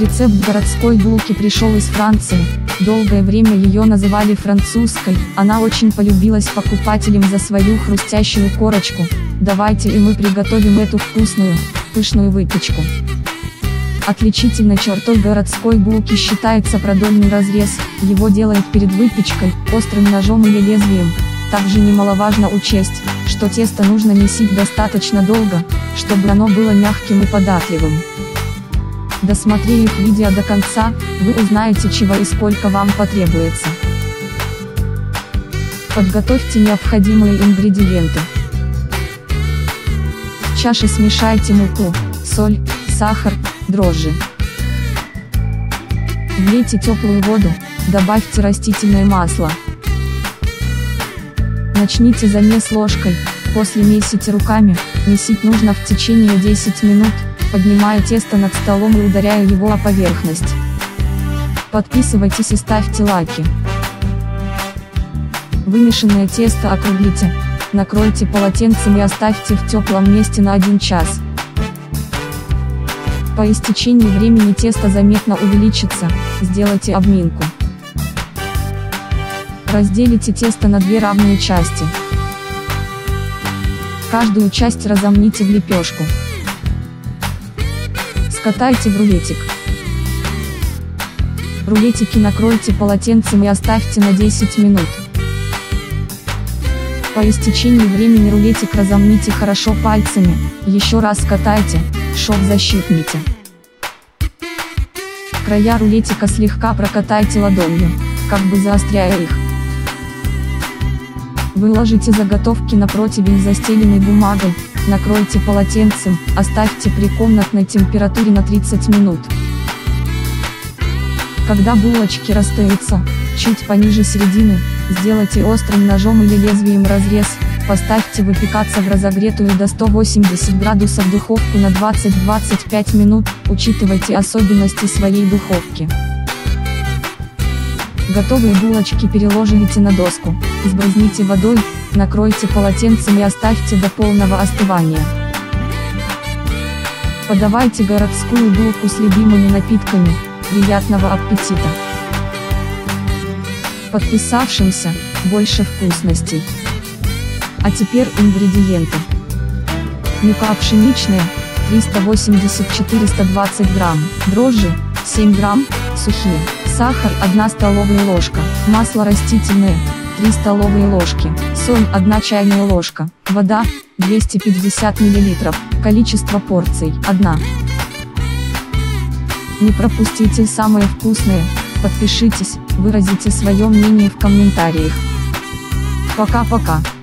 Рецепт городской булки пришел из Франции. Долгое время ее называли французской, она очень полюбилась покупателям за свою хрустящую корочку. Давайте и мы приготовим эту вкусную, пышную выпечку. Отличительной чертой городской булки считается продольный разрез, его делают перед выпечкой, острым ножом или лезвием. Также немаловажно учесть, что тесто нужно месить достаточно долго, чтобы оно было мягким и податливым. Досмотрев видео до конца, вы узнаете, чего и сколько вам потребуется. Подготовьте необходимые ингредиенты. В чаше смешайте муку, соль, сахар, дрожжи. Влейте теплую воду, добавьте растительное масло. Начните замес ложкой, после месите руками, месить нужно в течение 10 минут. Поднимаю тесто над столом и ударяю его о поверхность. Подписывайтесь и ставьте лайки. Вымешанное тесто округлите, накройте полотенцем и оставьте в теплом месте на 1 час. По истечении времени тесто заметно увеличится, сделайте обминку. Разделите тесто на 2 равные части. Каждую часть разомните в лепешку. Скатайте в рулетик. Рулетики накройте полотенцем и оставьте на 10 минут. По истечении времени рулетик разомните хорошо пальцами, еще раз скатайте, шов защипните. Края рулетика слегка прокатайте ладонью, как бы заостряя их. Выложите заготовки на противень, застеленный бумагой, накройте полотенцем, оставьте при комнатной температуре на 30 минут. Когда булочки расстаются, чуть пониже середины, сделайте острым ножом или лезвием разрез, поставьте выпекаться в разогретую до 180 градусов духовку на 20-25 минут, учитывайте особенности своей духовки. Готовые булочки переложите на доску, сбрызните водой, накройте полотенцем и оставьте до полного остывания. Подавайте городскую булку с любимыми напитками. Приятного аппетита! Подписавшимся, больше вкусностей. А теперь ингредиенты. Мука пшеничная, 380-420 грамм, дрожжи, 7 грамм, сухие. Сахар 1 столовая ложка, масло растительное 3 столовые ложки, соль 1 чайная ложка, вода 250 мл, количество порций 1. Не пропустите самые вкусные, подпишитесь, выразите свое мнение в комментариях. Пока-пока.